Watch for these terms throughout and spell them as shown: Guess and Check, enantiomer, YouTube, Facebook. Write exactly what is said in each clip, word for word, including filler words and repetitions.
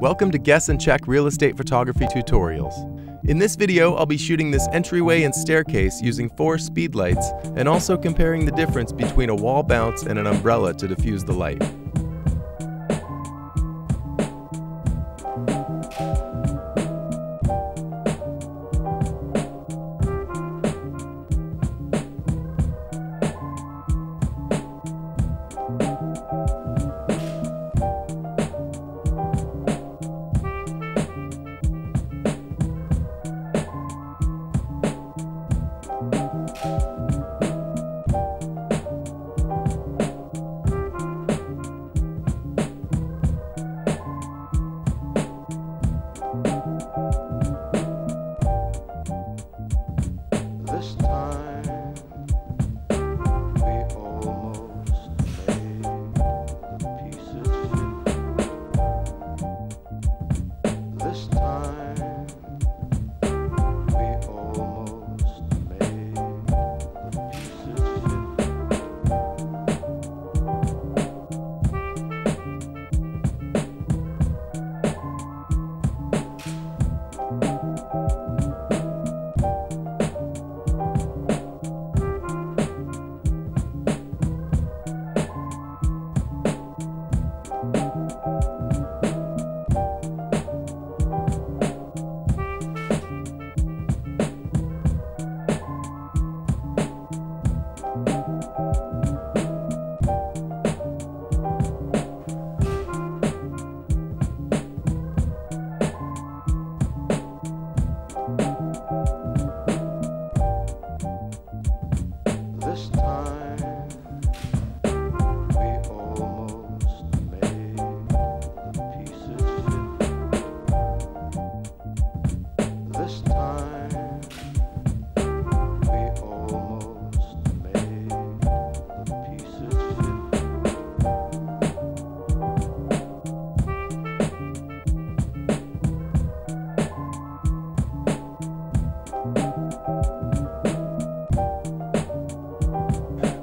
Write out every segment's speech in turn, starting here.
Welcome to Guess and Check Real Estate Photography Tutorials. In this video, I'll be shooting this entryway and staircase using four speed lights and also comparing the difference between a wall bounce and an umbrella to diffuse the light.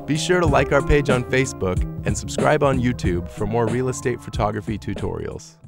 Be sure to like our page on Facebook and subscribe on YouTube for more real estate photography tutorials.